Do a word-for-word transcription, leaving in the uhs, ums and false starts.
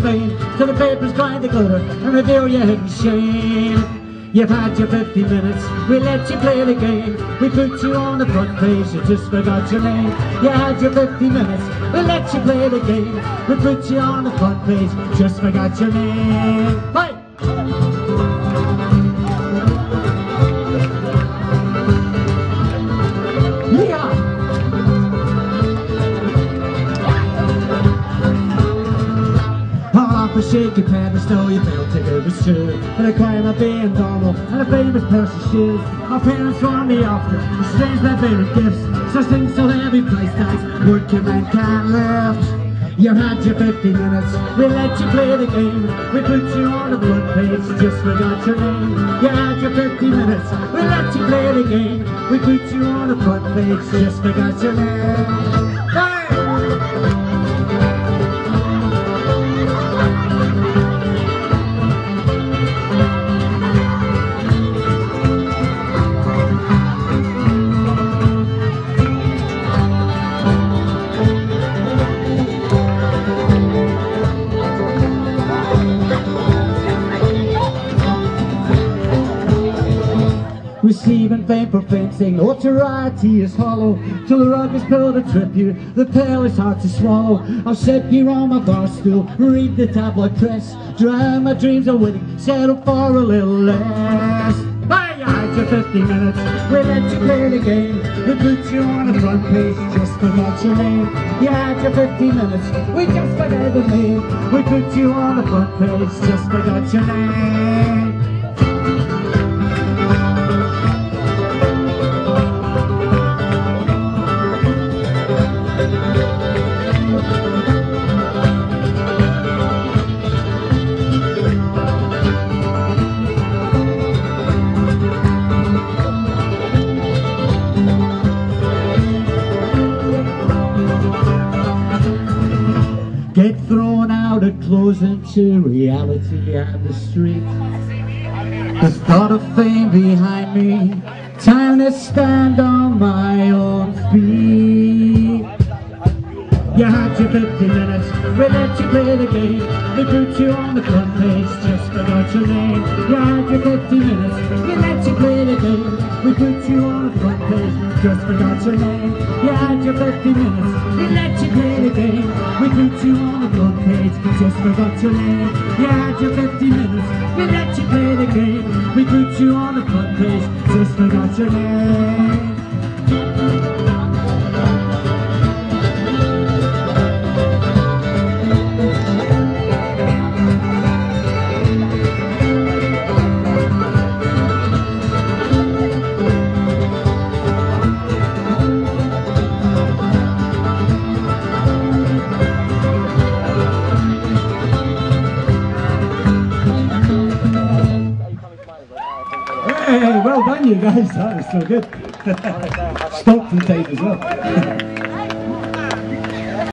pain, till the papers grind the glitter and reveal your hidden shame. You've had your fifty minutes, we let you play the game. We put you on the front page, you just forgot your name. You had your fifty minutes, we let you play the game. We put you on the front page, you just forgot your name. Hey! Shake your parents, though you felt it, it was true. And I climb up being normal, and a famous person's shoes. Our parents warned me after, it's strange my favorite gifts. Such things so heavy, price tags, working man can't live. You had your fifty minutes, we let you play the game. We put you on the front page, just forgot your name. You had your fifty minutes, we let you play the game. We put you on the front page, just forgot your name. Receiving fame for fame, saying notoriety is hollow. Till the rug is pulled a tribute, the pill is hard to swallow. I'll sit here on my bar stool, read the tabloid press, drown my dreams of winning, settle for a little less. Hey, I had your fifty minutes, we let you play the game. We put you on the front page, just forgot your name. You had your fifty minutes, we just forgot the name. We put you on the front page, just forgot your name. Get thrown out of clothes into reality and the street. The thought of fame behind me, time to stand on my own feet. You had your fifty minutes, we let you play the game. We put you on the front page, just forgot your name. You had your fifty minutes, we let you play the game. We put you on the front page, just forgot your name. You had your fifty minutes, we let you play the game. We put you on the front page, just forgot your name. You had your fifty minutes, we let you play the game. We put you on the front page, just forgot your name. Well done you guys, that was so good. Stop the tape as well.